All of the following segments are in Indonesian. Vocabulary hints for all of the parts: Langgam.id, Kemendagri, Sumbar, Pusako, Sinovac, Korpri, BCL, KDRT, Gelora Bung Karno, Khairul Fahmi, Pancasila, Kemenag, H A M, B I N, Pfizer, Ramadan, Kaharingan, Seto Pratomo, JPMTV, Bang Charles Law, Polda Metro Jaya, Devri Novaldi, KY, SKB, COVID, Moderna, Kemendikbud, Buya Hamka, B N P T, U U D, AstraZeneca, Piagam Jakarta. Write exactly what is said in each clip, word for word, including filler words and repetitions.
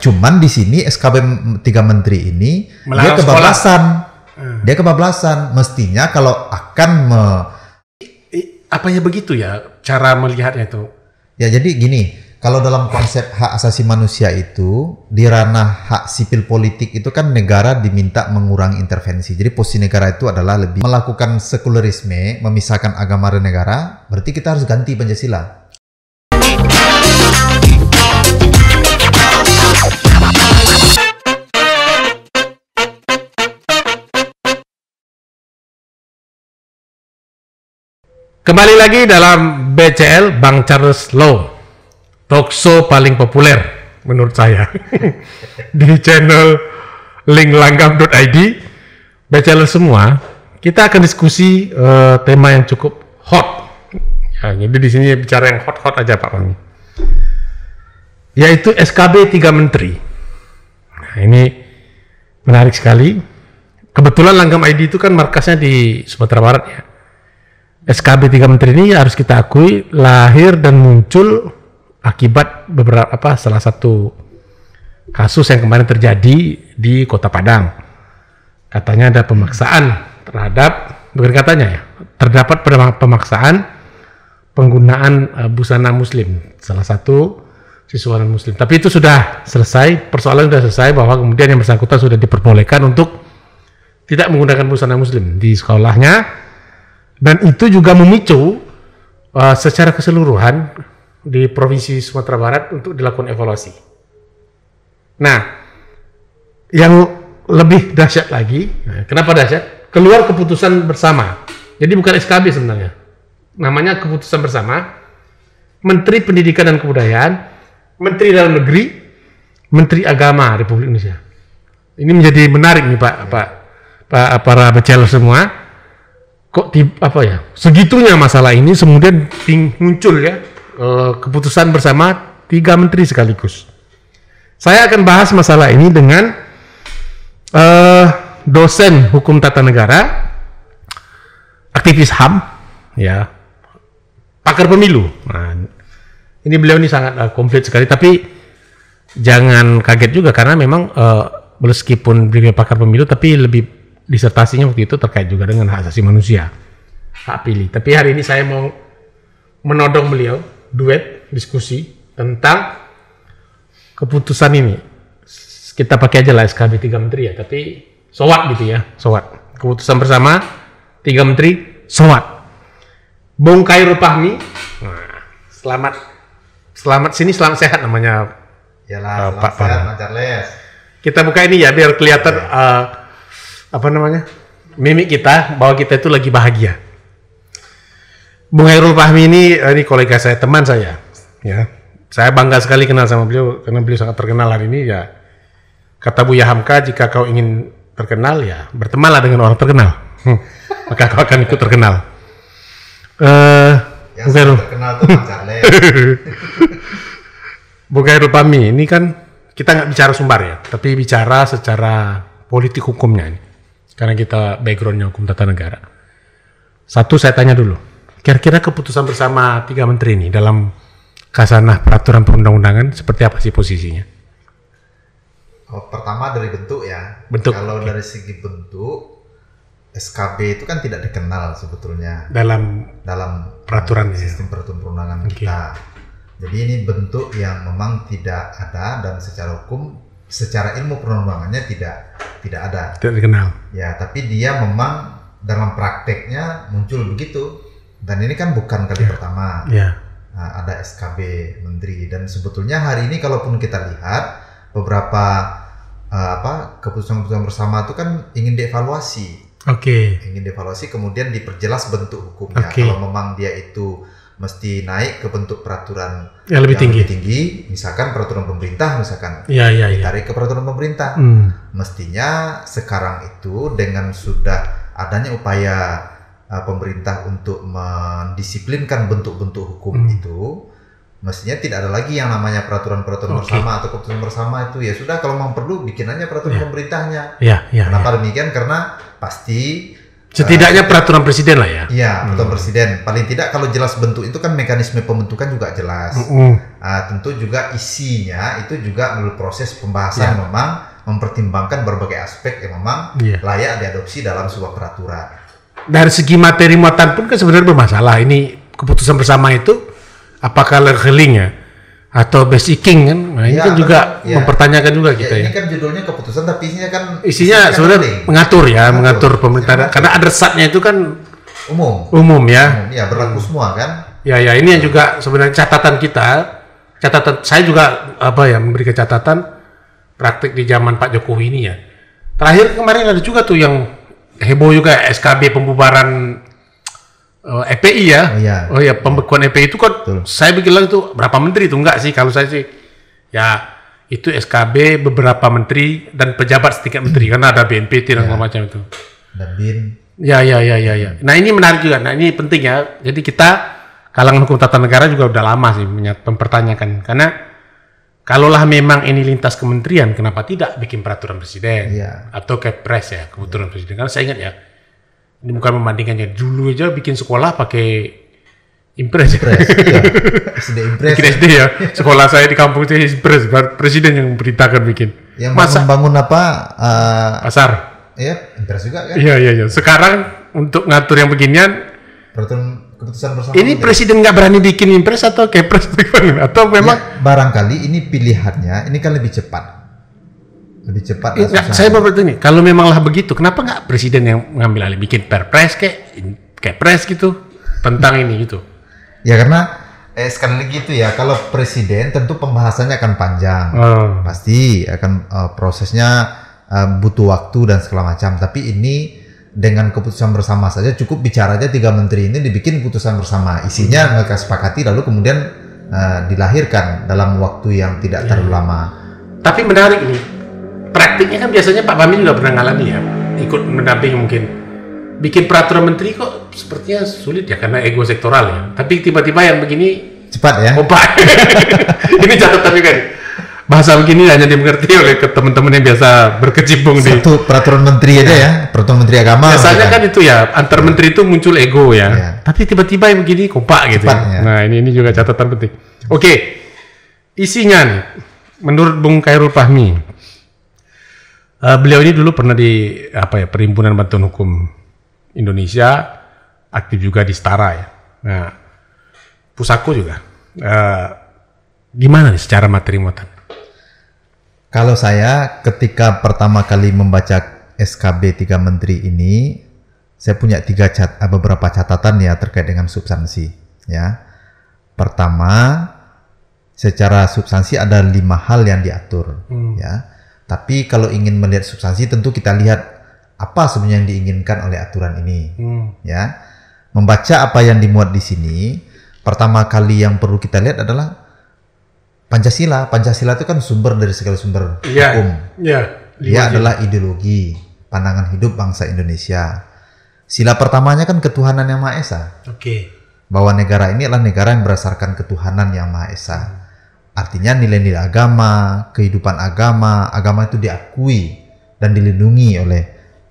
Cuman di sini S K B tiga menteri ini melarang dia kebablasan. Hmm. Dia kebablasan. Mestinya kalau akan me... Apanya begitu ya cara melihatnya itu? Ya jadi gini, kalau dalam konsep hak asasi manusia itu di ranah hak sipil politik itu kan negara diminta mengurangi intervensi. Jadi posisi negara itu adalah lebih melakukan sekulerisme, memisahkan agama dan negara, berarti kita harus ganti Pancasila. Kembali lagi dalam B C L Bang Charles Law, talkshow paling populer menurut saya di channel link langgam dot i d. B C L semua, kita akan diskusi uh, tema yang cukup hot. Ya, jadi di sini bicara yang hot-hot aja Pak Fahmi. Yaitu S K B tiga menteri. Nah, ini menarik sekali. Kebetulan Langgam I D itu kan markasnya di Sumatera Barat ya. S K B tiga menteri ini harus kita akui lahir dan muncul akibat beberapa apa salah satu kasus yang kemarin terjadi di Kota Padang. Katanya ada pemaksaan terhadap, bukan katanya ya, terdapat pemaksaan penggunaan uh, busana muslim salah satu siswa muslim. Tapi itu sudah selesai, persoalan sudah selesai bahwa kemudian yang bersangkutan sudah diperbolehkan untuk tidak menggunakan busana muslim di sekolahnya. Dan itu juga memicu uh, secara keseluruhan di Provinsi Sumatera Barat untuk dilakukan evaluasi. Nah, yang lebih dahsyat lagi, nah, kenapa dahsyat? Keluar keputusan bersama. Jadi bukan S K B sebenarnya. Namanya keputusan bersama. Menteri Pendidikan dan Kebudayaan, Menteri Dalam Negeri, Menteri Agama Republik Indonesia. Ini menjadi menarik nih Pak, Pak, Pak para B C L semua. Kok tiba, apa ya segitunya masalah ini kemudian muncul ya e, keputusan bersama tiga menteri sekaligus. Saya akan bahas masalah ini dengan e, dosen hukum tata negara, aktivis H A M, ya pakar pemilu. Nah, ini beliau ini sangat e, komplit sekali, tapi jangan kaget juga karena memang e, meskipun beliau pakar pemilu tapi lebih disertasinya waktu itu terkait juga dengan hak asasi manusia, hak pilih. Tapi hari ini saya mau menodong beliau duet diskusi tentang keputusan ini. Kita pakai aja lah S K B tiga menteri ya, tapi sowat gitu ya, sowat. Keputusan bersama tiga menteri sowat. Bung Khairul Fahmi, nah, selamat, selamat sini, selamat sehat namanya. Yalah, uh, Pak sehat, Pak Charles. Kita buka ini ya biar kelihatan. Ya. Uh, apa namanya, mimik kita bahwa kita itu lagi bahagia. Bung Khairul Fahmi ini, ini kolega saya, teman saya ya, saya bangga sekali kenal sama beliau karena beliau sangat terkenal hari ini ya. Kata Buya Hamka, jika kau ingin terkenal ya bertemanlah dengan orang terkenal, hmm, maka kau akan ikut terkenal. uh, Bung Khairul terkenal tuh Bang Charles. Bung Khairul Fahmi ini kan kita nggak bicara Sumbar ya, tapi bicara secara politik hukumnya ini. Karena kita backgroundnya hukum tata negara. Satu, saya tanya dulu, kira-kira keputusan bersama tiga menteri ini dalam kasanah peraturan perundang-undangan seperti apa sih posisinya? Oh, pertama dari bentuk ya. Bentuk. Kalau okay. Dari segi bentuk, S K B itu kan tidak dikenal sebetulnya dalam dalam peraturan sistem ya. Peraturan perundangan okay. Kita. Jadi ini bentuk yang memang tidak ada dan secara hukum, secara ilmu perundangannya tidak tidak ada. Tidak dikenal. Ya, tapi dia memang dalam prakteknya muncul begitu. Dan ini kan bukan kali yeah. pertama yeah. Nah, ada S K B menteri. Dan sebetulnya hari ini kalaupun kita lihat beberapa uh, apa keputusan-keputusan bersama itu kan ingin dievaluasi. Oke. Okay. Ingin dievaluasi kemudian diperjelas bentuk hukumnya. Okay. Kalau memang dia itu mesti naik ke bentuk peraturan yang lebih, yang tinggi. lebih tinggi, misalkan peraturan pemerintah, misalkan ya, ya, ditarik ya. ke peraturan pemerintah. Hmm. Mestinya sekarang itu dengan sudah adanya upaya uh, pemerintah untuk mendisiplinkan bentuk-bentuk hukum hmm. itu, mestinya tidak ada lagi yang namanya peraturan-peraturan okay. bersama atau keputusan bersama itu. Ya sudah, kalau memang perlu bikin aja peraturan ya. pemerintahnya. Ya, ya, Kenapa ya. demikian? Karena pasti Setidaknya peraturan presiden lah ya. Iya, peraturan hmm. presiden. Paling tidak kalau jelas bentuk itu kan mekanisme pembentukan juga jelas. Uh-uh. Uh, tentu juga isinya itu juga melalui proses pembahasan yeah. memang mempertimbangkan berbagai aspek yang memang yeah. layak diadopsi dalam sebuah peraturan. Dari segi materi muatan pun kan sebenarnya bermasalah. Ini keputusan bersama itu apakah leveling ya? Atau basiking kan, nah, ini ya, kan juga ya. mempertanyakan juga ya, kita ya. Ini kan judulnya keputusan tapi isinya kan isinya, isinya sebenarnya kan mengatur ya, mengatur, mengatur pemerintah mengatur. Karena adresatnya itu kan umum, umum ya, umum, ya berlaku semua kan. Ya ya ini ya. yang juga sebenarnya catatan kita, catatan saya juga apa ya memberikan catatan praktik di zaman Pak Jokowi ini ya. Terakhir kemarin ada juga tuh yang heboh juga S K B pembubaran. Uh, E P I ya, oh ya, oh, ya. pembekuan E P I itu kan, betul. Saya bilang itu berapa menteri itu enggak sih kalau saya sih, ya itu S K B beberapa menteri dan pejabat setingkat menteri karena ada B N P T dan ya. macam itu. Dan B I N. Ya ya ya ya ya. Nah ini menarik juga, nah ini penting ya. Jadi kita kalangan hukum tata negara juga udah lama sih mempertanyakan karena kalaulah memang ini lintas kementerian, kenapa tidak bikin peraturan presiden ya. atau kepres ya, keputusan ya. presiden. Karena saya ingat ya. Ini bukan membandingkannya. Dulu aja bikin sekolah pakai impres. Impres, iya. S D impres. Bikin S D ya. Sekolah saya di kampung saya impres. Presiden yang memberitakan bikin. Yang masa bangun apa? Uh, Pasar. Iya, impres juga kan? Iya, iya, iya. Sekarang untuk ngatur yang beginian. Peraturan keputusan bersama. Ini presiden nggak berani bikin impres atau kepres atau memang? Ya, barangkali ini pilihannya. Ini kan lebih cepat. lebih cepat. Eh, enggak, saya berpikir ini, kalau memanglah begitu, kenapa nggak presiden yang ngambil alih bikin perpres kayak kepres gitu tentang ini gitu? Ya karena eh, sekali lagi itu ya, kalau presiden tentu pembahasannya akan panjang, oh. pasti akan uh, prosesnya uh, butuh waktu dan segala macam. Tapi ini dengan keputusan bersama saja cukup bicaranya tiga menteri ini dibikin keputusan bersama, isinya hmm. mereka sepakati lalu kemudian uh, dilahirkan dalam waktu yang tidak yeah. terlalu lama. Tapi menarik nih. Praktiknya kan biasanya Pak Fahmi juga pernah ngalami ya, ikut mendampingi mungkin. Bikin peraturan menteri kok sepertinya sulit ya karena ego sektoral ya. Tapi tiba-tiba yang begini cepat ya. Obat. Ini catatan juga. Bahasa begini hanya dimengerti oleh teman-teman yang biasa berkecimpung di satu peraturan menteri aja ya, peraturan menteri agama. Biasanya kan itu ya, antar menteri itu muncul ego ya. ya. Tapi tiba-tiba yang begini kompak gitu. Ya. Ya. Nah, ini ini juga catatan penting. Oke. Okay. Isinya nih, menurut Bung Khairul Fahmi, Uh, beliau ini dulu pernah di apa ya Perhimpunan Bantuan Hukum Indonesia, aktif juga di Setara ya. Nah, Pusako juga. Uh, gimana nih secara materi muatan? Kalau saya ketika pertama kali membaca S K B tiga menteri ini, saya punya tiga cat beberapa catatan ya terkait dengan substansi ya. Pertama, secara substansi ada lima hal yang diatur hmm. ya. Tapi kalau ingin melihat substansi tentu kita lihat apa sebenarnya yang diinginkan oleh aturan ini. Hmm. Ya. Membaca apa yang dimuat di sini, pertama kali yang perlu kita lihat adalah Pancasila. Pancasila itu kan sumber dari segala sumber yeah. hukum. Yeah. Dia adalah ideologi, pandangan hidup bangsa Indonesia. Sila pertamanya kan ketuhanan yang Maha Esa. Oke. Okay. Bahwa negara ini adalah negara yang berdasarkan ketuhanan yang Maha Esa. Hmm. Artinya nilai-nilai agama, kehidupan agama, agama itu diakui dan dilindungi oleh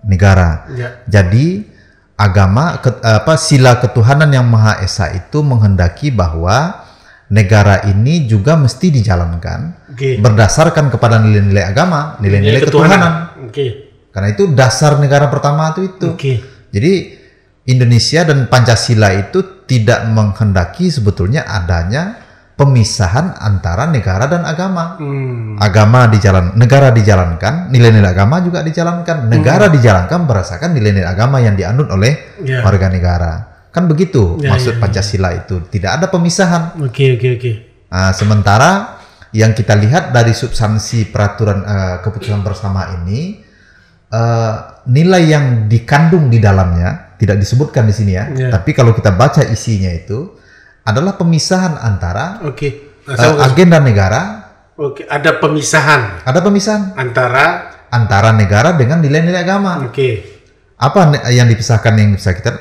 negara. Ya. Jadi agama, ke, apa sila ketuhanan yang Maha Esa itu menghendaki bahwa negara ini juga mesti dijalankan okay. berdasarkan kepada nilai-nilai agama, nilai-nilai ketuhanan. ketuhanan. Okay. Karena itu dasar negara pertama itu itu. Okay. Jadi Indonesia dan Pancasila itu tidak menghendaki sebetulnya adanya pemisahan antara negara dan agama. Hmm. Agama dijalan, negara dijalankan, nilai-nilai agama juga dijalankan. Negara hmm. dijalankan berdasarkan nilai-nilai agama yang dianut oleh yeah. warga negara. Kan begitu yeah, maksud yeah, Pancasila yeah. itu. Tidak ada pemisahan. Oke, okay, oke, okay, oke. Okay. Nah, sementara yang kita lihat dari substansi peraturan uh, keputusan bersama ini, uh, nilai yang dikandung di dalamnya tidak disebutkan di sini ya. Yeah. Tapi kalau kita baca isinya itu adalah pemisahan antara okay. uh, agenda negara. Oke, okay. ada pemisahan. Ada pemisahan antara antara negara dengan nilai-nilai agama. Oke. Okay. Apa ne- yang dipisahkan yang bisa kita?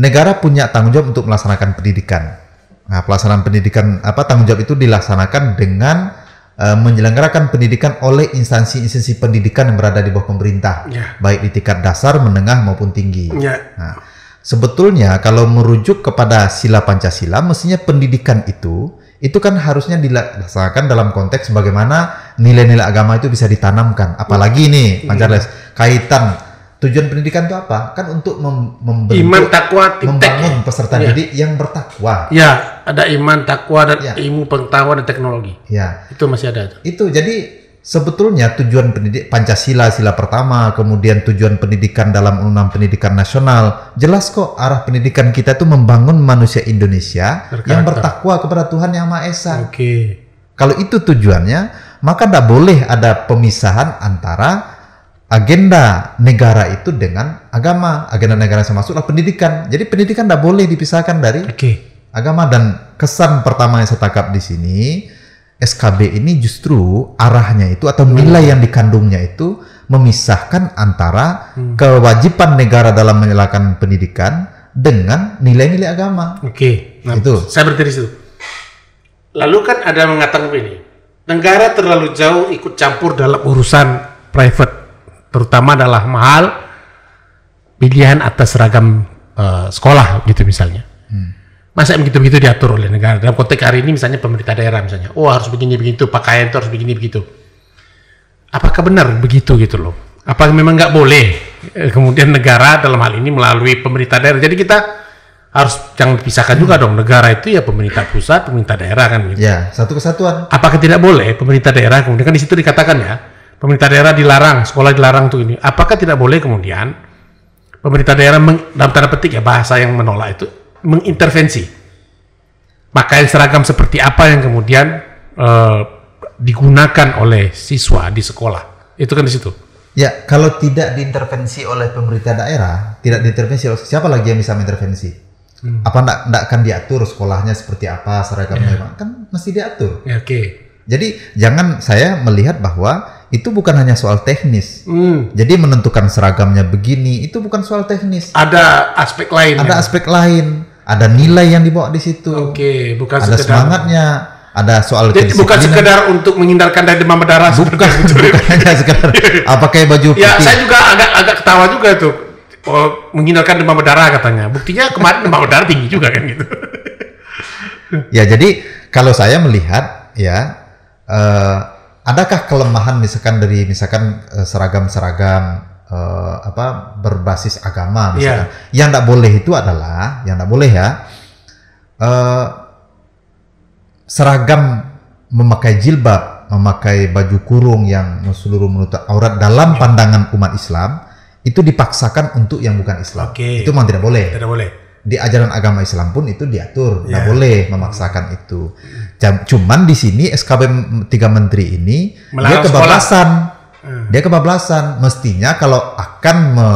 Negara punya tanggung jawab untuk melaksanakan pendidikan. Nah, pelaksanaan pendidikan apa tanggung jawab itu dilaksanakan dengan uh, menyelenggarakan pendidikan oleh instansi-instansi pendidikan yang berada di bawah pemerintah, yeah. baik di tingkat dasar, menengah maupun tinggi. Yeah. Nah, sebetulnya kalau merujuk kepada sila Pancasila, mestinya pendidikan itu itu kan harusnya dilaksanakan dalam konteks bagaimana nilai-nilai agama itu bisa ditanamkan. Apalagi ini, Pak Charles, kaitan tujuan pendidikan itu apa? Kan untuk mem membentuk, iman, takwa, membangun peserta ya. didik yang bertakwa. Ya, ada iman, takwa, dan ya. ilmu pengetahuan dan teknologi. Ya, itu masih ada. Itu, itu jadi sebetulnya tujuan pendidik Pancasila sila pertama, kemudian tujuan pendidikan dalam Undang-Undang Pendidikan Nasional, jelas kok arah pendidikan kita itu membangun manusia Indonesia berkarakter, yang bertakwa kepada Tuhan Yang Maha Esa. Oke. Okay. Kalau itu tujuannya, maka tidak boleh ada pemisahan antara agenda negara itu dengan agama. Agenda negara yang masuklah pendidikan. Jadi pendidikan tidak boleh dipisahkan dari okay. agama. Dan kesan pertama yang saya tangkap di sini, S K B ini justru arahnya itu atau nilai hmm. yang dikandungnya itu memisahkan antara hmm. kewajiban negara dalam menyelenggarakan pendidikan dengan nilai-nilai agama. Oke, okay. Nah, itu saya berhenti di situ. Lalu kan ada mengatakan ini, negara terlalu jauh ikut campur dalam urusan private, terutama adalah mahal pilihan atas seragam uh, sekolah gitu misalnya. Hmm. Masa begitu-begitu diatur oleh negara dalam konteks hari ini, misalnya pemerintah daerah misalnya, oh harus begini-begitu, pakaian itu harus begini-begitu. Apakah benar begitu gitu loh? Apakah memang nggak boleh kemudian negara dalam hal ini melalui pemerintah daerah? Jadi kita harus jangan pisahkan hmm. juga dong, negara itu ya pemerintah pusat, pemerintah daerah kan gitu. Ya, satu kesatuan. Apakah tidak boleh pemerintah daerah kemudian kan di situ dikatakan ya, pemerintah daerah dilarang, sekolah dilarang tuh ini. Apakah tidak boleh kemudian pemerintah daerah meng, dalam tanda petik ya bahasa yang menolak itu mengintervensi? Pakaian seragam seperti apa yang kemudian eh, digunakan oleh siswa di sekolah? Itu kan di situ. Ya, kalau tidak diintervensi oleh pemerintah daerah, tidak diintervensi oleh siapa lagi yang bisa mengintervensi? Hmm. Apa enggak, enggak akan diatur sekolahnya seperti apa, seragamnya yeah. kan mesti diatur. Ya, oke. Okay. Jadi jangan saya melihat bahwa itu bukan hanya soal teknis. Hmm. Jadi menentukan seragamnya begini itu bukan soal teknis. Ada aspek lain. Ada ya? aspek lain. Ada nilai yang dibawa di situ. Oke, okay, bukan ada sekedar semangatnya. Ada soal jadi bukan sekedar untuk menghindarkan dari demam berdarah. Bukan, bukan hanya sekedar apa kayak baju putih. Ya, saya juga agak agak ketawa juga tuh. Oh, menghindarkan demam berdarah katanya. Buktinya kemarin demam berdarah tinggi juga kan gitu. Ya, jadi kalau saya melihat ya uh, adakah kelemahan misalkan dari misalkan seragam-seragam eh, apa berbasis agama misalkan? Yeah. Yang tidak boleh itu adalah yang tidak boleh ya eh, seragam memakai jilbab, memakai baju kurung yang seluruh menutup aurat dalam pandangan umat Islam itu dipaksakan untuk yang bukan Islam. Okay. Itu memang tidak boleh. Tidak boleh. Di ajaran agama Islam pun itu diatur, tidak yeah. boleh memaksakan itu. Cuman di sini S K B tiga menteri ini melarang dia kebablasan, hmm. dia kebablasan. Mestinya kalau akan me,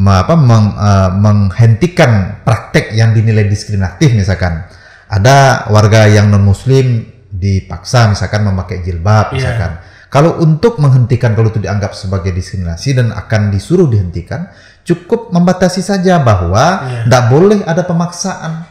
me, apa, meng, uh, menghentikan praktek yang dinilai diskriminatif, misalkan ada warga yang non Muslim dipaksa misalkan memakai jilbab, yeah. misalkan. Kalau untuk menghentikan, kalau itu dianggap sebagai diskriminasi dan akan disuruh dihentikan, cukup membatasi saja bahwa tidak yeah. boleh ada pemaksaan.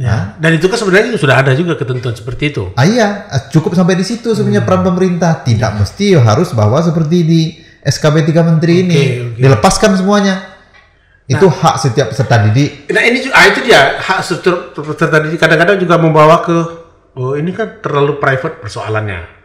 Ya. Nah. Dan itu kan sebenarnya sudah ada juga ketentuan seperti itu. Ah iya, cukup sampai di situ sebenarnya hmm. peran pemerintah. Tidak ya. mesti harus bahwa seperti di S K B tiga menteri okay, ini okay. dilepaskan semuanya. Nah, itu hak setiap peserta didik. Nah ini ah, itu dia hak setiap peserta didik kadang-kadang juga membawa ke oh ini kan terlalu private persoalannya.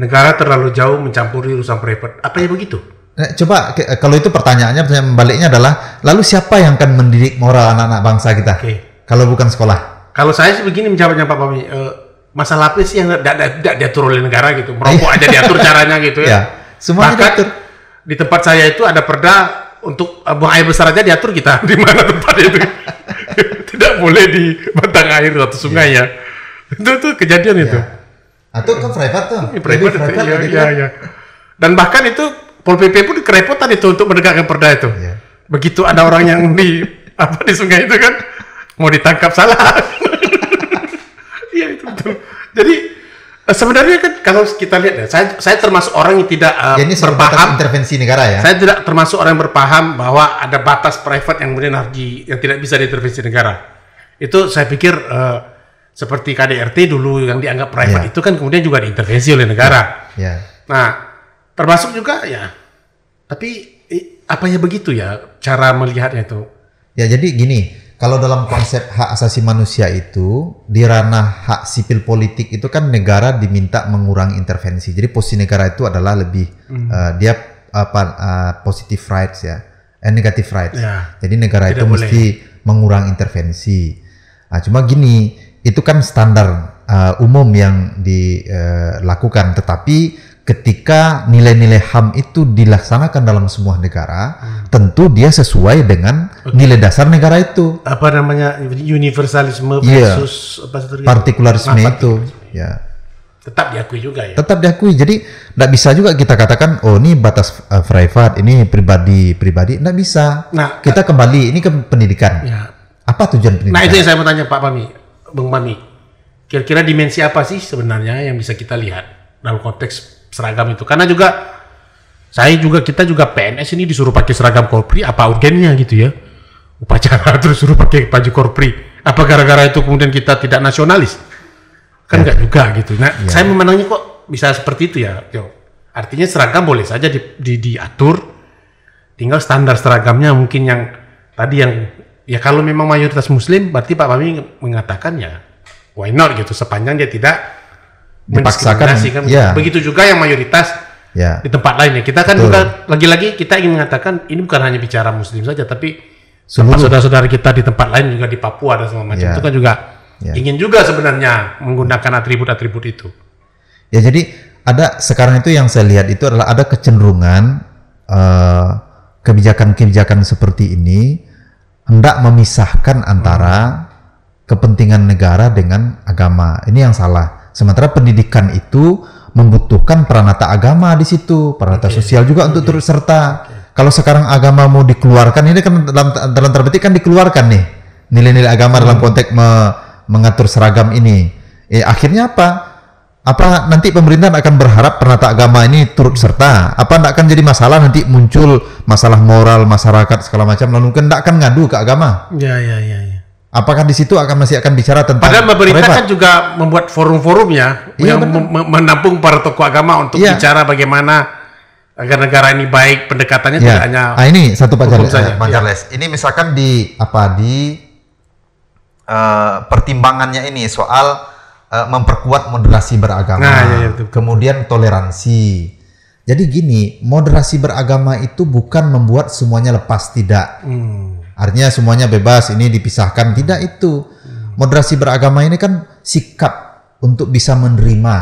Negara terlalu jauh mencampuri urusan private. Apa ya begitu? Nah, coba kalau itu pertanyaannya, pertanyaan membaliknya adalah lalu siapa yang akan mendidik moral anak-anak bangsa kita? Okay. Kalau bukan sekolah. Kalau saya sih begini menjawabnya Pak Fahmi, uh, masalah apa sih yang tidak diatur oleh negara gitu, merokok aja diatur caranya gitu ya. Ya semuanya bahkan diatur. Di tempat saya itu ada perda untuk uh, buang air besar aja diatur kita di mana tempat itu tidak boleh di batang air atau sungai ya. Ya. Itu tuh kejadian ya. Itu. Atau kan private tuh. Ya, private, private ya, ya, ya. Dan bahkan itu Pol P P pun kerepotan itu untuk menegakkan perda itu. Ya. Begitu ada orang yang di apa di sungai itu kan mau ditangkap salah. Iya itu betul. Jadi sebenarnya kan kalau kita lihat ya, saya, saya termasuk orang yang tidak uh, ya, ini berpaham intervensi negara ya. Saya tidak termasuk orang yang berpaham bahwa ada batas private yang kemudian harus di, yang tidak bisa diintervensi negara. Itu saya pikir uh, seperti K D R T dulu yang dianggap private yeah. itu kan kemudian juga diintervensi oleh negara. Yeah. Yeah. Nah, termasuk juga ya. Tapi eh, apanya begitu ya cara melihatnya itu? Ya jadi gini, kalau dalam konsep hak asasi manusia itu di ranah hak sipil politik itu kan negara diminta mengurangi intervensi. Jadi posisi negara itu adalah lebih mm. uh, dia apa uh, positive rights ya, eh, negative rights. Ya. Jadi negara Tidak itu boleh. mesti mengurangi intervensi. Nah, cuma gini, itu kan standar uh, umum yang dilakukan, uh, tetapi ketika nilai-nilai H A M itu dilaksanakan dalam semua negara, hmm. tentu dia sesuai dengan okay. nilai dasar negara itu. Apa namanya universalisme versus yeah. apa partikularisme ah, itu. Partikularisme. Ya. Tetap diakui juga ya. Tetap diakui. Jadi tidak bisa juga kita katakan oh ini batas uh, privat, ini pribadi-pribadi, tidak bisa. Nah, kita kembali ini ke pendidikan. Ya. Apa tujuan pendidikan? Nah itu yang saya mau tanya Pak Fahmi, Bang Fahmi. Kira-kira dimensi apa sih sebenarnya yang bisa kita lihat dalam konteks seragam itu? Karena juga saya juga kita juga P N S ini disuruh pakai seragam korpri, apa urgennya gitu ya? Upacara terus suruh pakai baju korpri, apa gara-gara itu kemudian kita tidak nasionalis? Kan enggak ya. juga gitu. Nah, ya. saya memandangnya kok bisa seperti itu ya, yo. Artinya seragam boleh saja di, di, diatur, tinggal standar seragamnya mungkin yang tadi yang ya kalau memang mayoritas Muslim, berarti Pak Fahmi mengatakan ya why not gitu, sepanjang dia tidak dipaksakan, kan? Ya. Begitu juga yang mayoritas ya. di tempat lainnya. Kita kan Betul. juga lagi-lagi kita ingin mengatakan ini bukan hanya bicara Muslim saja, tapi saudara-saudara kita di tempat lain juga di Papua dan segala macam ya. itu kan juga ya. ingin juga sebenarnya menggunakan atribut-atribut itu. Ya jadi ada sekarang itu yang saya lihat itu adalah ada kecenderungan uh, kebijakan-kebijakan seperti ini hendak memisahkan antara hmm. kepentingan negara dengan agama. Ini yang salah. Sementara pendidikan itu membutuhkan peranata agama di situ, peranata okay. sosial juga okay. untuk turut serta. Okay. Kalau sekarang agama mau dikeluarkan, ini kan dalam dalam terbetik kan dikeluarkan nih nilai-nilai agama hmm. dalam konteks me, mengatur seragam ini. Eh, akhirnya apa? Apa nanti pemerintah akan berharap peranata agama ini turut serta? Apa tidak akan jadi masalah nanti muncul masalah moral masyarakat segala macam? Lalu kan tidak akan ngadu ke agama? Ya ya ya. ya. Apakah di situ akan masih akan bicara tentang? Padahal pemerintah kan juga membuat forum-forumnya iya, yang menampung para tokoh agama untuk iya. bicara bagaimana agar negara ini baik, pendekatannya iya. tidak hanya. Ah ini satu Pak Charles, eh, Pak Charles. Iya. Ini misalkan di apa di uh, pertimbangannya ini soal uh, memperkuat moderasi beragama, nah, iya, iya, kemudian toleransi. Jadi gini, moderasi beragama itu bukan membuat semuanya lepas, tidak. Hmm. Artinya semuanya bebas, ini dipisahkan. Tidak itu. Moderasi beragama ini kan sikap untuk bisa menerima,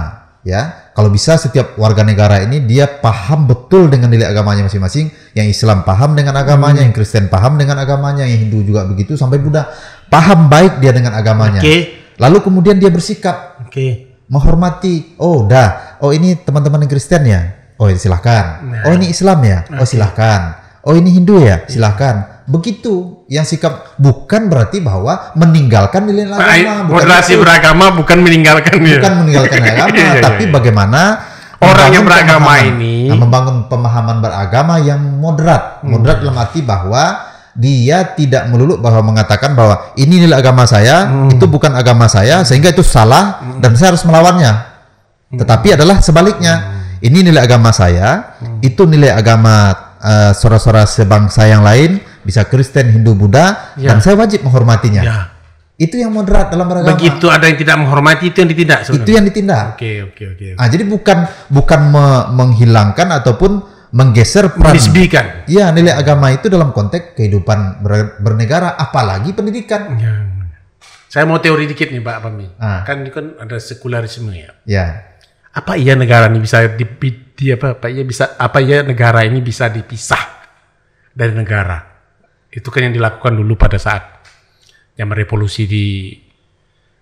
ya. Kalau bisa setiap warga negara ini dia paham betul dengan nilai agamanya masing-masing. Yang Islam paham dengan agamanya, hmm. yang Kristen paham dengan agamanya, yang Hindu juga begitu, sampai Buddha. Paham baik dia dengan agamanya. Okay. Lalu kemudian dia bersikap. Okay. Menghormati. Oh, dah. Oh, ini teman-teman yang Kristen ya? Oh, silahkan. Nah. Oh, ini Islam ya? Okay. Oh, silahkan. Oh, ini Hindu ya? Silahkan. Begitu yang sikap, bukan berarti bahwa meninggalkan nilai agama. Moderasi beragama bukan meninggalkan bukan ya. meninggalkan agama tapi bagaimana orang yang beragama pemahaman, ini nah, membangun pemahaman beragama yang moderat moderat hmm. dalam arti bahwa dia tidak melulu bahwa mengatakan bahwa ini nilai agama saya hmm. itu bukan agama saya sehingga itu salah hmm. dan saya harus melawannya, hmm. tetapi adalah sebaliknya, hmm. ini nilai agama saya, hmm. itu nilai agama Uh, saudara-saudara sebangsa yang lain, bisa Kristen, Hindu, Buddha, ya. dan saya wajib menghormatinya. Ya. Itu yang moderat dalam beragama. Begitu ada yang tidak menghormati, itu yang ditindak. Sebenarnya. Itu yang ditindak. Oke, oke, oke. Ah, jadi bukan bukan me- menghilangkan ataupun menggeser peran. Menisbikan. Iya, nilai agama itu dalam konteks kehidupan ber- bernegara, apalagi pendidikan. Ya. Saya mau teori dikit nih, Pak Fahmi. Ah. Kan kan ada sekularisme ya. Ya. Apa iya negara ini bisa di, di apa, apa iya bisa apa iya negara ini bisa dipisah dari negara? Itu kan yang dilakukan dulu pada saat yang merevolusi di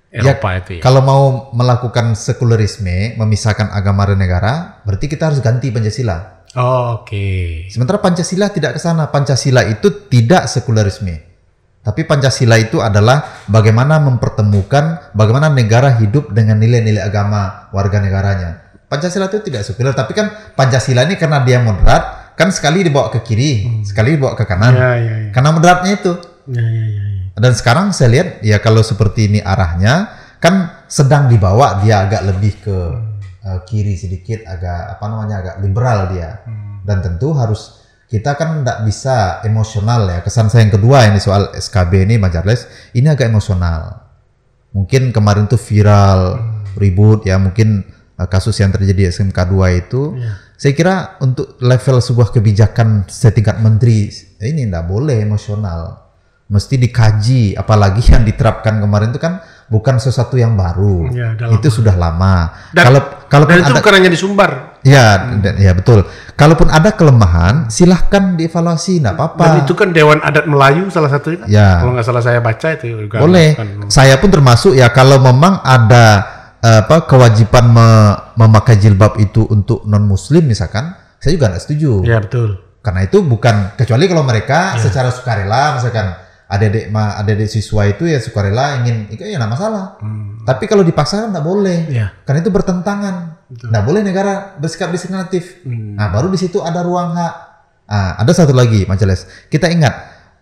Eropa ya, itu ya. Kalau mau melakukan sekularisme, memisahkan agama dan negara, berarti kita harus ganti Pancasila. Oh, oke. Okay. Sementara Pancasila tidak ke sana. Pancasila itu tidak sekularisme. Tapi Pancasila itu adalah bagaimana mempertemukan, bagaimana negara hidup dengan nilai-nilai agama warga negaranya. Pancasila itu tidak sekuler, tapi kan Pancasila ini karena dia moderat, kan sekali dibawa ke kiri, hmm. sekali dibawa ke kanan. Ya, ya, ya. Karena moderatnya itu. Ya, ya, ya, ya. Dan sekarang saya lihat, ya kalau seperti ini arahnya, kan sedang dibawa dia agak lebih ke uh, kiri sedikit, agak apa namanya agak liberal dia. Hmm. Dan tentu harus kita kan tidak bisa emosional ya. Kesan saya yang kedua ini soal S K B ini, Bang Charles, ini agak emosional. Mungkin kemarin tuh viral, hmm. ribut ya, mungkin uh, kasus yang terjadi S M K dua itu. Yeah. Saya kira untuk level sebuah kebijakan setingkat menteri ini tidak boleh emosional. Mesti dikaji, apalagi yang diterapkan kemarin itu kan bukan sesuatu yang baru, ya, itu sudah lama. Dan, kalau kalau dan itu ada, bukan hanya di Sumbar. Ya, hmm. dan, ya betul. Kalaupun ada kelemahan, silahkan dievaluasi, tidak apa-apa. Dan itu kan Dewan Adat Melayu salah satunya. Ya. Kalau nggak salah saya baca itu. Juga boleh. Bukan. Saya pun termasuk ya kalau memang ada apa kewajiban me, memakai jilbab itu untuk non Muslim misalkan, saya juga nggak setuju. Ya betul. Karena itu bukan kecuali kalau mereka ya. secara sukarela misalkan. Adik-adik adik-adik siswa itu ya sukarela ingin itu ya nggak masalah, hmm. tapi kalau dipaksakan nggak boleh, ya. karena itu bertentangan, nggak boleh negara bersikap diskriminatif. Hmm. Nah baru di situ ada ruang hak. Nah, ada satu lagi, Mas Charles, kita ingat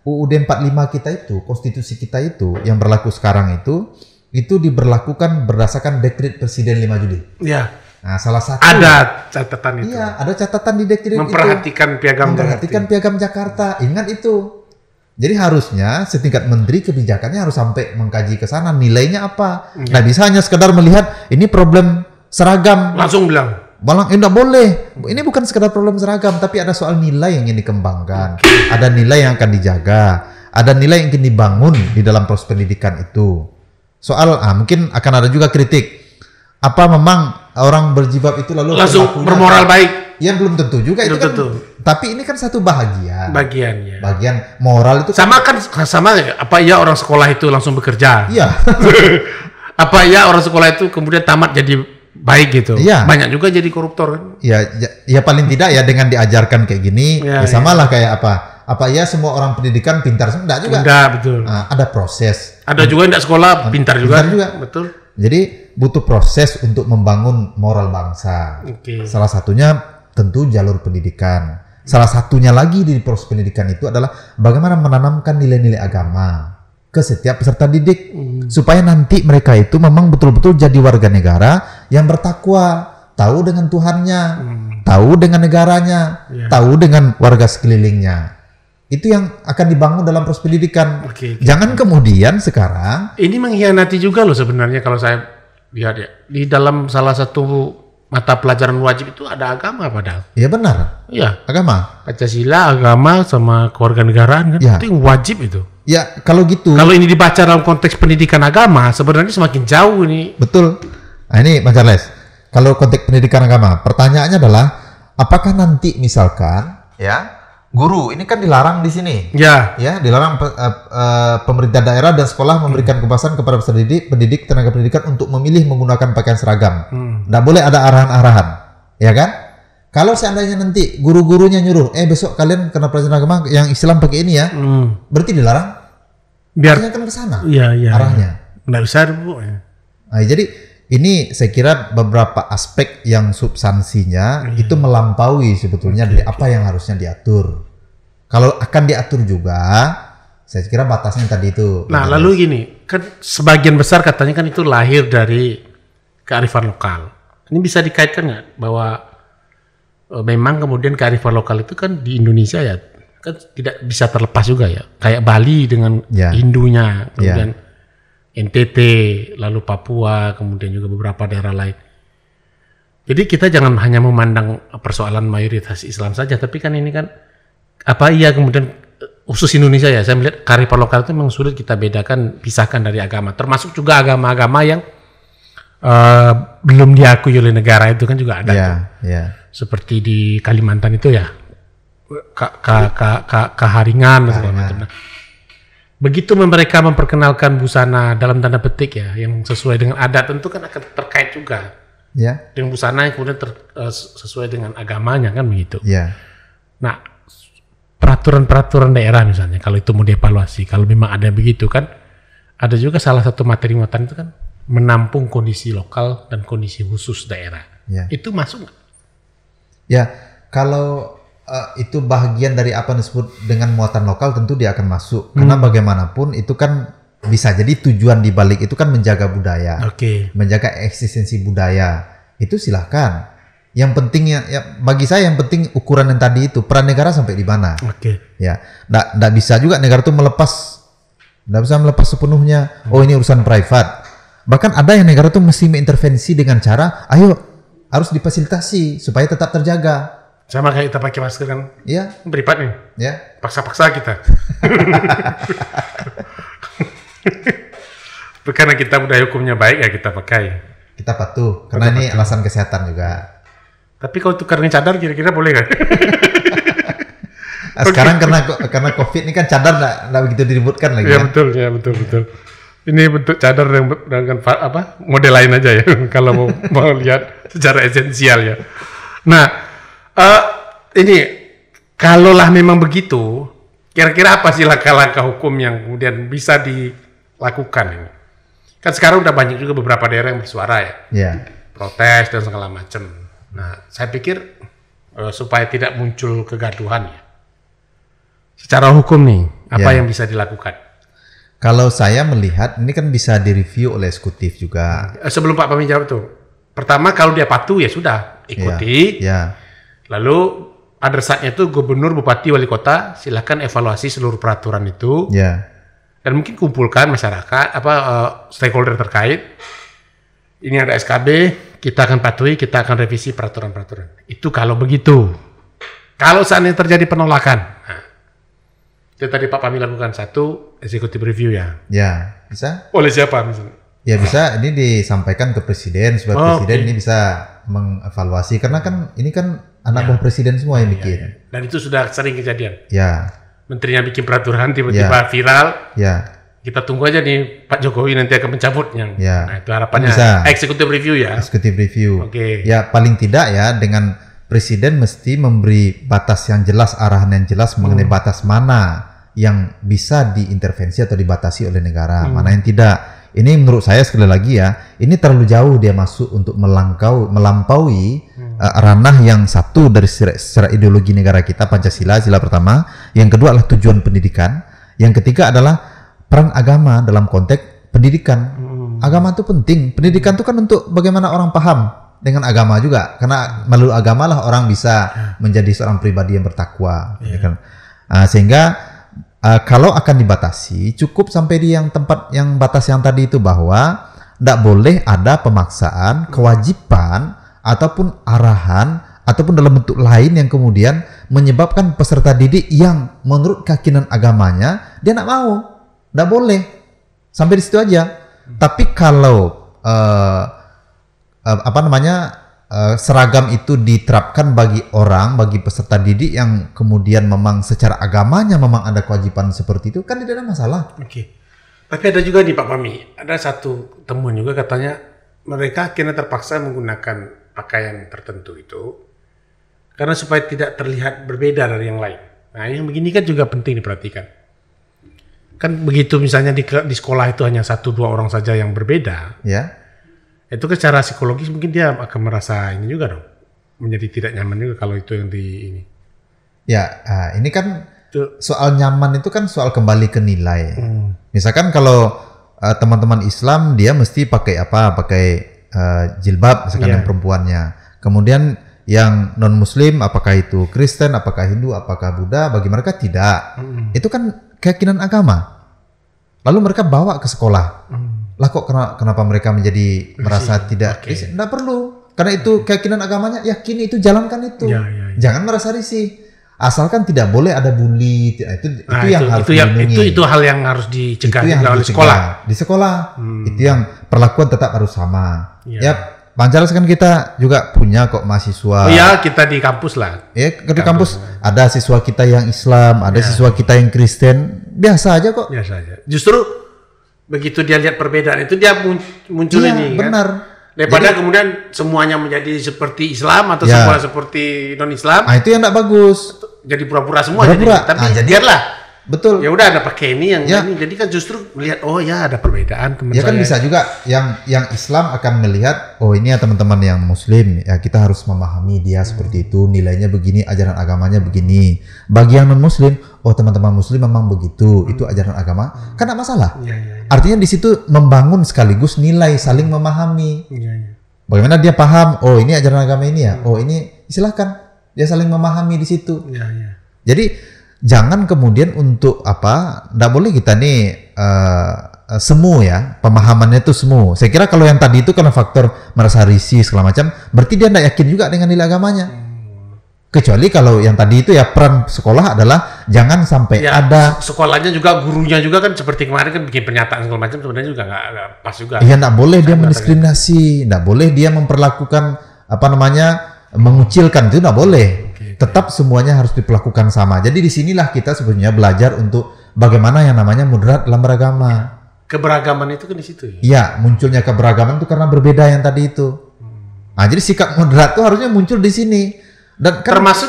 U U D empat puluh lima kita itu, konstitusi kita itu yang berlaku sekarang itu itu diberlakukan berdasarkan dekret Presiden lima Juli. Ya. Nah, salah satu ada catatan itu. Iya, ada catatan di dekret memperhatikan itu. Piagam memperhatikan Piagam Jakarta. Ingat itu. Jadi harusnya setingkat menteri kebijakannya harus sampai mengkaji ke sana nilainya apa. Nggak ya. Nah, bisa hanya sekedar melihat ini problem seragam. Langsung bilang. Malang, eh, enggak boleh. Ini bukan sekedar problem seragam, tapi ada soal nilai yang ingin dikembangkan. Okay. Ada nilai yang akan dijaga. Ada nilai yang ingin dibangun di dalam proses pendidikan itu. Soal, ah, mungkin akan ada juga kritik. Apa memang orang berjilbab itu lalu langsung bermoral baik? Ya belum tentu juga belum itu kan, tentu. Tapi ini kan satu bahagian. Bagiannya. Bagian moral itu sama kan, kan sama apa ya orang sekolah itu langsung bekerja. Iya. Apa ya orang sekolah itu kemudian tamat jadi baik gitu. Iya. Banyak juga jadi koruptor kan. Iya ya, ya paling tidak ya dengan diajarkan kayak gini ya, ya samalah ya. Kayak apa? Apa ya semua orang pendidikan pintar semua enggak juga? Enggak, betul. Nah, ada proses. Ada juga yang enggak sekolah pintar, pintar juga. juga. Betul. Jadi butuh proses untuk membangun moral bangsa. Okay. Salah satunya tentu jalur pendidikan. Salah satunya lagi di proses pendidikan itu adalah bagaimana menanamkan nilai-nilai agama ke setiap peserta didik. Hmm. Supaya nanti mereka itu memang betul-betul jadi warga negara yang bertakwa. Tahu dengan Tuhannya, hmm. tahu dengan negaranya, yeah. tahu dengan warga sekelilingnya. Itu yang akan dibangun dalam proses pendidikan. Okay, okay. Jangan kemudian sekarang. Ini mengkhianati juga loh sebenarnya kalau saya lihat ya. Di dalam salah satu mata pelajaran wajib itu ada agama padahal. Iya benar. Iya. Agama. Pancasila, agama, sama kewarganegaraan kan ya. Itu yang wajib itu. Ya kalau gitu. Kalau ini dibaca dalam konteks pendidikan agama sebenarnya semakin jauh ini. Betul. Nah ini Mas Charles. Kalau konteks pendidikan agama pertanyaannya adalah apakah nanti misalkan ya guru ini kan dilarang di sini. Ya. Ya dilarang uh, uh, pemerintah daerah dan sekolah memberikan hmm. kebebasan kepada peserta didik, pendidik tenaga pendidikan untuk memilih menggunakan pakaian seragam. Hmm. Nggak boleh ada arahan-arahan, ya kan? Kalau seandainya nanti guru-gurunya nyuruh, eh besok kalian kena pelajaran agama yang Islam pakai ini ya, hmm. berarti dilarang. Biar kan ke sana ya, ya, arahnya. Ya. Nggak bisa, Bu. Ya. Nah, jadi ini saya kira beberapa aspek yang substansinya hmm. itu melampaui sebetulnya dari apa yang harusnya diatur. Kalau akan diatur juga, saya kira batasnya tadi itu. Nah, lalu harus. Gini, kan sebagian besar katanya kan itu lahir dari kearifan lokal. Ini bisa dikaitkan nggak bahwa e, memang kemudian kearifan lokal itu kan di Indonesia ya kan tidak bisa terlepas juga ya. Kayak Bali dengan yeah. Hindunya, kemudian yeah. N T T, lalu Papua, kemudian juga beberapa daerah lain. Jadi kita jangan hanya memandang persoalan mayoritas Islam saja, tapi kan ini kan apa iya kemudian khusus Indonesia ya. Saya melihat kearifan lokal itu memang sulit kita bedakan, pisahkan dari agama. Termasuk juga agama-agama yang Uh, belum diakui oleh negara itu kan juga ada yeah, yeah. seperti di Kalimantan itu ya Kaharingan nah, begitu mereka memperkenalkan busana dalam tanda petik ya yang sesuai dengan adat tentu kan akan terkait juga yeah. dengan busana yang kemudian ter, uh, sesuai dengan agamanya kan begitu yeah. Nah peraturan-peraturan daerah misalnya kalau itu mau dievaluasi kalau memang ada begitu kan ada juga salah satu materi-materi itu kan menampung kondisi lokal dan kondisi khusus daerah. Ya. Itu masuk nggak? Ya, kalau uh, itu bagian dari apa disebut dengan muatan lokal tentu dia akan masuk. Hmm. Karena bagaimanapun itu kan bisa jadi tujuan dibalik itu kan menjaga budaya, okay. menjaga eksistensi budaya, itu silahkan. Yang pentingnya, ya, bagi saya yang penting ukuran yang tadi itu peran negara sampai di mana. Oke. Okay. Ya, nggak bisa juga negara itu melepas, nggak bisa melepas sepenuhnya. Oh ini urusan privat. Bahkan ada yang negara itu mesti mengintervensi dengan cara, ayo harus difasilitasi supaya tetap terjaga. Sama kayak kita pakai masker kan? Iya. Privat nih. Ya. Paksa-paksa kita. Karena kita budaya hukumnya baik ya kita pakai. Kita patuh. Karena kita ini patuh. Alasan kesehatan juga. Tapi kalau tukarnya cadar kira-kira boleh kan? Sekarang karena karena COVID ini kan cadar nggak begitu diributkan lagi. Iya kan? betul, ya betul betul. Ini bentuk cadar dengan apa model lain aja ya. Kalau mau mau lihat secara esensial ya. Nah uh, ini kalaulah memang begitu, kira-kira apa sih langkah-langkah hukum yang kemudian bisa dilakukan ini? Kan sekarang udah banyak juga beberapa daerah yang bersuara ya, yeah. protes dan segala macam. Nah, saya pikir uh, supaya tidak muncul kegaduhan ya. Secara hukum nih, apa ya. yang bisa dilakukan? Kalau saya melihat ini kan bisa direview oleh eksekutif juga. Sebelum Pak Pami jawab tuh, pertama kalau dia patuh ya sudah ikuti. Ya. Ya. Lalu adresatnya tuh gubernur, bupati, wali kota, silahkan evaluasi seluruh peraturan itu. Ya. Dan mungkin kumpulkan masyarakat, apa uh, stakeholder terkait. Ini ada S K B, kita akan patuhi, kita akan revisi peraturan-peraturan. Itu kalau begitu. Kalau seandainya terjadi penolakan, nah, itu tadi Pak Pami lakukan satu executive review ya. Ya, bisa. Oleh siapa misalnya? Ya bisa, ini disampaikan ke presiden, sebab oh, presiden okay. ini bisa mengevaluasi. Karena kan ini kan anak buah ya. presiden semua yang bikin. Ya, ya. Dan itu sudah sering kejadian. Ya. Menterinya bikin peraturan tiba-tiba ya. viral. Ya. Kita tunggu aja nih Pak Jokowi nanti akan mencabutnya. Ya. Nah, itu harapannya eksekutif review ya. Eksekutif review. Oke. Okay. Ya paling tidak ya dengan presiden mesti memberi batas yang jelas, arahan yang jelas hmm. mengenai batas mana yang bisa diintervensi atau dibatasi oleh negara, hmm. mana yang tidak. Ini menurut saya sekali lagi ya, ini terlalu jauh dia masuk untuk melangkau melampaui hmm. uh, ranah yang satu dari secara ideologi negara kita Pancasila sila pertama, yang kedua adalah tujuan pendidikan, yang ketiga adalah peran agama dalam konteks pendidikan. Hmm. Agama itu penting. Pendidikan itu kan untuk bagaimana orang paham dengan agama juga. Karena melalui agamalah orang bisa menjadi seorang pribadi yang bertakwa. Yeah. Ya kan? Uh, sehingga uh, kalau akan dibatasi, cukup sampai di yang tempat yang batas yang tadi itu bahwa tidak boleh ada pemaksaan, kewajiban, ataupun arahan, ataupun dalam bentuk lain yang kemudian menyebabkan peserta didik yang menurut keyakinan agamanya dia tidak mau. Nggak boleh, sampai di situ aja. Hmm. Tapi kalau uh, uh, apa namanya uh, seragam itu diterapkan bagi orang, bagi peserta didik yang kemudian memang secara agamanya memang ada kewajiban seperti itu, kan tidak ada masalah. Oke. Okay. Tapi ada juga nih Pak Pami, ada satu temuan juga katanya mereka akhirnya terpaksa menggunakan pakaian tertentu itu karena supaya tidak terlihat berbeda dari yang lain. Nah yang begini kan juga penting diperhatikan. Kan begitu misalnya di, di sekolah itu hanya satu dua orang saja yang berbeda, ya. Itu kan secara psikologis mungkin dia akan merasa ini juga dong, menjadi tidak nyaman juga kalau itu yang di ini. Ya, nah, ini kan itu. Soal nyaman itu kan soal kembali ke nilai. Hmm. Misalkan kalau uh, teman-teman Islam dia mesti pakai apa? Pakai uh, jilbab, misalkan yeah. yang perempuannya. Kemudian yang non Muslim, apakah itu Kristen, apakah Hindu, apakah Buddha? Bagi mereka tidak. Hmm. Itu kan keyakinan agama, lalu mereka bawa ke sekolah. Hmm. Lah kok kenapa, kenapa mereka menjadi merasa tidak? Risih. Nggak perlu, karena itu keyakinan agamanya. Yakini itu, jalankan itu. Ya, ya, ya. Jangan merasa risih, asalkan tidak boleh ada bully. Itu, itu, nah, itu yang itu, harus itu, dilindungi. Itu, itu hal yang harus dicegah di sekolah. Di sekolah, hmm. itu yang perlakuan tetap harus sama. Ya. Yap. Bang Charles kan kita juga punya kok mahasiswa. Oh ya, kita di kampus lah. Ya, di kampus, kampus ada siswa kita yang Islam, ada ya. siswa kita yang Kristen. Biasa aja kok. Biasa aja. Justru begitu dia lihat perbedaan itu dia muncul ya, ini kan. Benar. Daripada jadi, kemudian semuanya menjadi seperti Islam atau ya. semua seperti non-Islam. Ah itu yang enggak bagus. Jadi pura-pura semua pura-pura. Jadi, tapi ah, jadi biarlah. Betul. Ya udah ada pakai ini yang ya. ini. Jadi kan justru melihat oh ya ada perbedaan teman-teman. Ya saya. Kan bisa juga yang yang Islam akan melihat oh ini ya teman-teman yang Muslim ya kita harus memahami dia hmm. seperti itu nilainya begini ajaran agamanya begini. Bagi yang non Muslim oh teman-teman Muslim memang begitu hmm. itu ajaran agama hmm. kan tidak masalah. Ya, ya, ya. artinya di situ membangun sekaligus nilai saling memahami. Iya, iya. Bagaimana dia paham? Oh, ini ajaran agama ini ya. Oh, ini silahkan dia saling memahami di situ. Iya, iya. Jadi jangan kemudian untuk apa? Nggak boleh kita nih uh, semu ya, pemahamannya itu semu. Saya kira kalau yang tadi itu karena faktor merasa risih segala macam, berarti dia tidak yakin juga dengan nilai agamanya. Kecuali kalau yang tadi itu ya peran sekolah adalah jangan sampai ya, ada sekolahnya juga, gurunya juga kan seperti kemarin kan bikin pernyataan segala macam, sebenarnya juga nggak pas juga. Iya, nggak boleh dia mendiskriminasi, nggak boleh dia memperlakukan apa namanya mengucilkan, itu nggak boleh. Okay, tetap okay. Semuanya harus diperlakukan sama. Jadi disinilah kita sebenarnya belajar untuk bagaimana yang namanya moderat dalam beragama. Ya. Keberagaman itu kan di situ ya? Iya, munculnya keberagaman itu karena berbeda yang tadi itu. Hmm. Nah, jadi sikap moderat itu harusnya muncul di sini. Dan kan, termasuk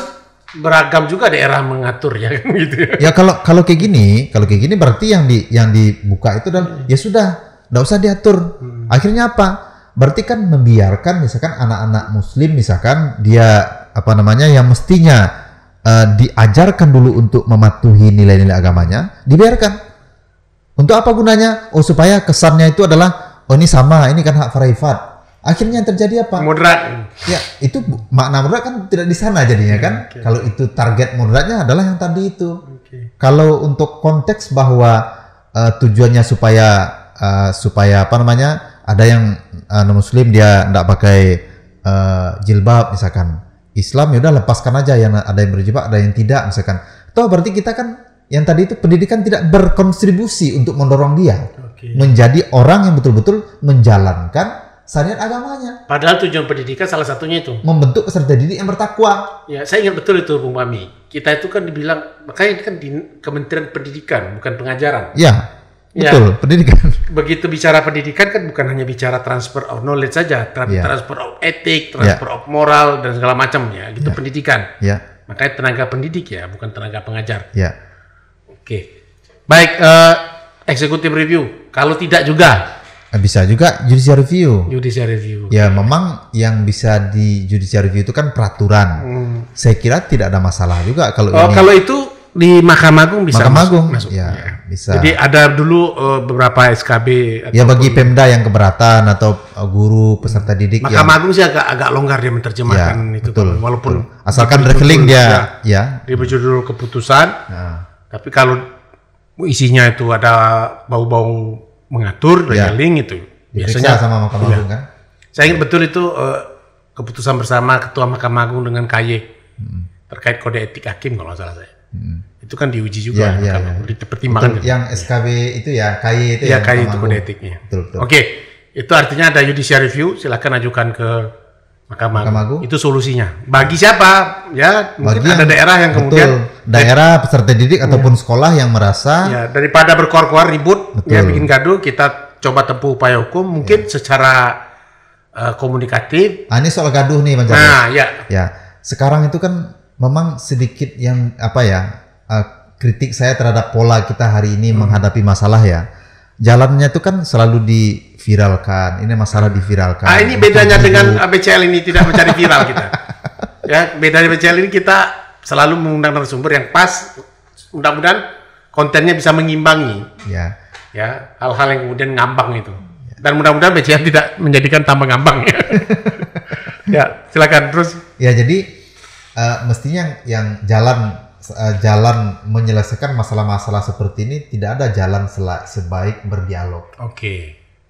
beragam juga daerah mengatur ya kan gitu ya. Ya kalau kalau kayak gini, kalau kayak gini berarti yang di yang dibuka itu dan hmm. ya sudah, enggak usah diatur. Hmm. Akhirnya apa? Berarti kan membiarkan misalkan anak-anak muslim misalkan dia apa namanya yang mestinya uh, diajarkan dulu untuk mematuhi nilai-nilai agamanya, dibiarkan. Untuk apa gunanya? Oh, supaya kesannya itu adalah, oh ini sama, ini kan hak privat. Akhirnya yang terjadi apa? Moderat. Ya, itu makna moderat kan tidak di sana jadinya kan. Okay. Kalau itu target moderatnya adalah yang tadi itu. Okay. Kalau untuk konteks bahwa uh, tujuannya supaya, uh, supaya apa namanya, ada yang uh, non-muslim dia tidak pakai uh, jilbab misalkan. Islam ya udah lepaskan aja, yang ada yang berjilbab, ada yang tidak misalkan. Toh berarti kita kan yang tadi itu pendidikan tidak berkontribusi untuk mendorong dia okay. menjadi orang yang betul-betul menjalankan syariat agamanya. Padahal tujuan pendidikan salah satunya itu membentuk peserta didik yang bertakwa. Ya, saya ingat betul itu Bung Fahmi. Kita itu kan dibilang makanya ini kan di Kementerian Pendidikan bukan pengajaran. Ya, betul ya, pendidikan. Begitu bicara pendidikan kan bukan hanya bicara transfer of knowledge saja, tra yeah. transfer of etik, transfer yeah. of moral dan segala macam ya. Gitu yeah. pendidikan. Yeah. Makanya tenaga pendidik ya, bukan tenaga pengajar. Yeah. Oke, okay. Baik, uh, eksekutif review. Kalau tidak juga bisa juga judicial review. Judicial review. Ya, memang yang bisa di judicial review itu kan peraturan. Hmm. Saya kira tidak ada masalah juga kalau oh, ini. Kalau itu di Mahkamah Agung bisa. Mahkamah Agung, masuk, masuk. Ya, ya bisa. Jadi ada dulu uh, beberapa S K B. Ya bagi Pemda yang keberatan atau uh, guru peserta didik. Mahkamah Agung sih agak agak longgar dia menerjemahkan ya, itu, betul, walaupun betul. Asalkan rekeling dia, ya. Dia berjudul keputusan. Nah. Tapi kalau isinya itu ada bau-bau mengatur, ya. Regeling itu biasanya sama Mahkamah Agung kan? Saya ingat betul itu uh, keputusan bersama Ketua Mahkamah Agung dengan K Y hmm. terkait kode etik hakim kalau nggak salah saya. Hmm. Itu kan diuji juga, ya, ya, ya. Dipertimbangkan. Yang S K B itu ya K Y itu ya. K Y itu kode etiknya. Betul, betul. Oke, itu artinya ada judicial review. Silahkan ajukan ke Mahkamah Agung. Agung itu solusinya bagi siapa ya, mungkin bagi ada yang, daerah yang kemudian betul, daerah peserta didik ya. Ataupun sekolah yang merasa ya, daripada berkoar-koar ribut betul. Ya bikin gaduh, kita coba tempuh upaya hukum mungkin ya. Secara uh, komunikatif. Nah, ini soal gaduh nih Bang Charles. Nah ya ya sekarang itu kan memang sedikit yang apa ya uh, kritik saya terhadap pola kita hari ini hmm. menghadapi masalah ya. Jalannya itu kan selalu diviralkan. Ini masalah diviralkan. Ah, ini bedanya dengan B C L ini tidak mencari viral kita. Ya, bedanya B C L ini kita selalu mengundang narasumber yang pas. Mudah-mudahan kontennya bisa mengimbangi. Ya. Ya, hal-hal yang kemudian ngambang itu. Ya. Dan mudah-mudahan B C L tidak menjadikan tambah ngambang ya. Ya, silakan terus. Ya, jadi uh, mestinya yang, yang jalan jalan menyelesaikan masalah-masalah seperti ini tidak ada jalan sebaik berdialog. Oke. Okay.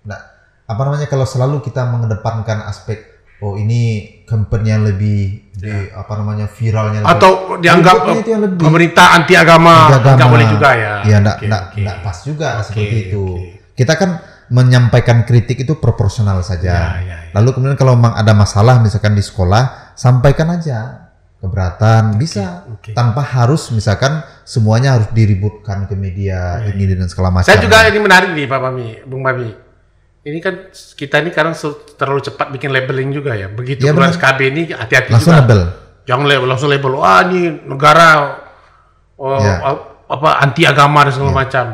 Nah, apa namanya kalau selalu kita mengedepankan aspek oh ini company yang lebih di, yeah. apa namanya viralnya lebih, atau dianggap lebih. Pemerintah anti agama nggak boleh juga ya. Iya, nggak okay, okay. pas juga okay, seperti itu. Okay. Kita kan menyampaikan kritik itu proporsional saja. Yeah, yeah, yeah. Lalu kemudian kalau memang ada masalah misalkan di sekolah sampaikan aja. Keberatan okay, bisa okay. tanpa harus misalkan semuanya harus diributkan ke media yeah. ini dan segala macam. Saya juga ini menarik nih Pak Fahmi, Bung Fahmi. Ini kan kita ini kadang terlalu cepat bikin labeling juga ya. Begitu yeah, bulan S K B ini hati-hati juga. Langsung label. Jangan label, langsung label. Wah ini negara oh, yeah. apa anti agama dan segala yeah. macam.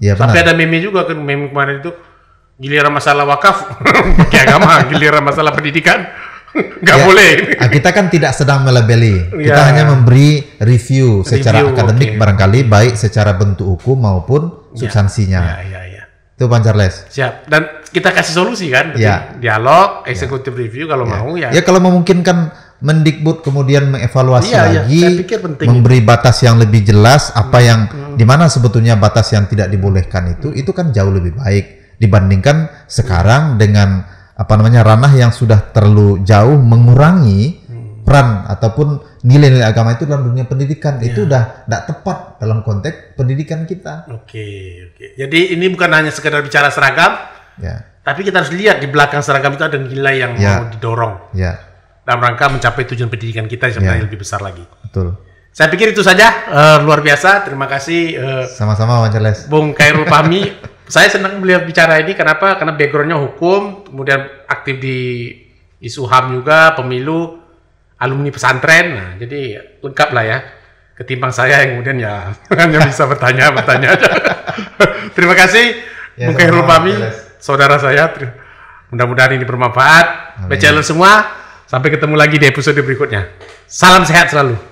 Yeah, tapi benar. Ada meme juga kan meme kemarin itu giliran masalah wakaf pakai agama, giliran masalah pendidikan. Nggak ya, boleh. Kita kan tidak sedang melabeli. Kita ya. Hanya memberi review secara review, akademik okay. barangkali baik secara bentuk hukum maupun ya. Substansinya. Ya, ya, ya. Itu Bang Charles. Siap. Dan kita kasih solusi kan. Ya. Dialog, eksekutif ya. Review kalau ya. Mau ya. Ya kalau memungkinkan Mendikbud kemudian mengevaluasi iya, lagi, iya. Memberi itu. Batas yang lebih jelas apa hmm. yang hmm. dimana sebetulnya batas yang tidak dibolehkan itu, hmm. itu kan jauh lebih baik dibandingkan sekarang dengan apa namanya ranah yang sudah terlalu jauh mengurangi hmm. peran ataupun nilai-nilai agama itu dalam dunia pendidikan ya. Itu udah tidak tepat dalam konteks pendidikan kita. Oke, oke. Jadi ini bukan hanya sekedar bicara seragam, ya. Tapi kita harus lihat di belakang seragam itu ada nilai yang ya. Mau didorong. Ya. Dalam rangka mencapai tujuan pendidikan kita sebenarnya yeah. lebih besar lagi. Betul. Saya pikir itu saja uh, luar biasa. Terima kasih. Uh, Sama-sama, Bang Charles. Bung Khairul Fahmi. Saya senang beliau bicara ini. Kenapa? Karena backgroundnya hukum, kemudian aktif di isu H A M juga, pemilu, alumni pesantren. Nah, jadi lengkap lah ya. Ketimbang saya yang kemudian ya hanya bisa bertanya, bertanya. Terima kasih, yeah, Bung Khairul Fahmi, saudara saya. Mudah-mudahan ini bermanfaat. Amin. B C L semua. Sampai ketemu lagi di episode berikutnya. Salam sehat selalu.